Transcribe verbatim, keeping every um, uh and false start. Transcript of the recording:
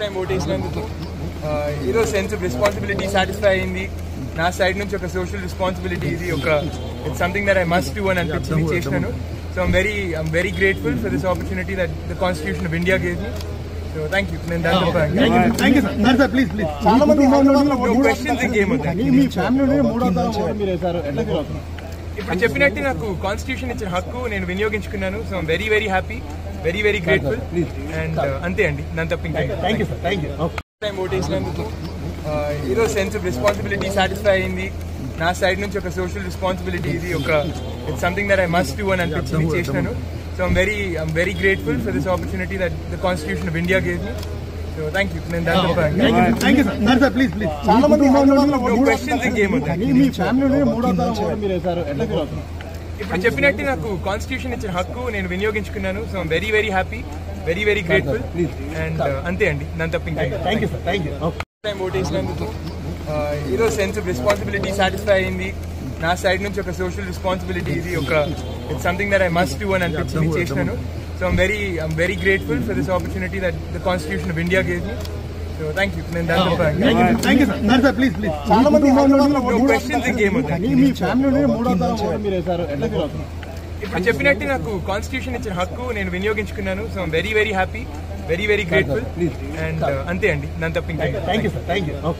Time ఓటేసినందుకు ఈరోజు sense of responsibility satisfy అయింది. నా సైడ్ నుంచి ఒక సోషల్ రెస్పాన్సిబిలిటీ, ఇది ఒక it's something that I must do అని అనిపించింది, చేసినాను. So I'm very I'm very grateful for this opportunity that the constitution of India gave me. So thank you. Then that's the fact. Thank you, sir. Sir, sir, please, please. Chaala mandi Hyderabad lo questions in game undi. Mee family lo mooda thala meer esaru. Ippudu cheppinatti naaku constitution ichina hakku nenu vinyoginchukunnanu. So I'm very very happy, very very grateful. And ante andi nan tappinga. Thank you, sir. Thank you. Time votesinanduku ee roju sense of responsibility satisfy ayindi. Na side nunchi oka social responsibility, idi oka it's something that I must do and anpichindi chesnanu. So I'm very, I'm very grateful for this opportunity that the Constitution of India gave me. So thank you. Then that's the fact. Thank, thank you, sir. Sir, sir, please, please. Chaala mandi Hyderabad lo no questions in game undi. Mee family lo mooda thala vote meer esaru. Ippudu cheppinatti naaku constitution ichina hakku nenu vinyoginchukunnanu. So I'm very very happy, very very grateful. And ante andi nan tappinga. Thank you, sir. Thank you. Time vote esinanduku ee roju sense of responsibility satisfy ayindi. నా side నుంచి ఒక social responsibility, ఇది ఒక it's something that I must do అని అనిపించింది, చేసినాను. So I'm very I'm very grateful for this opportunity that the constitution of India gave me. So thank you. Then that's the fact. Thank you, sir. Sir, sir, please, please. Chaala mandi Hyderabad lo no questions in game undi. Mee family lo mooda thala vote meer esaru. Ippudu cheppinatti naaku constitution ichina hakku nenu vinyoginchukunnanu. So I'm very very happy, very very grateful. And ante andi nan tappinga. Thank you, sir. Thank you.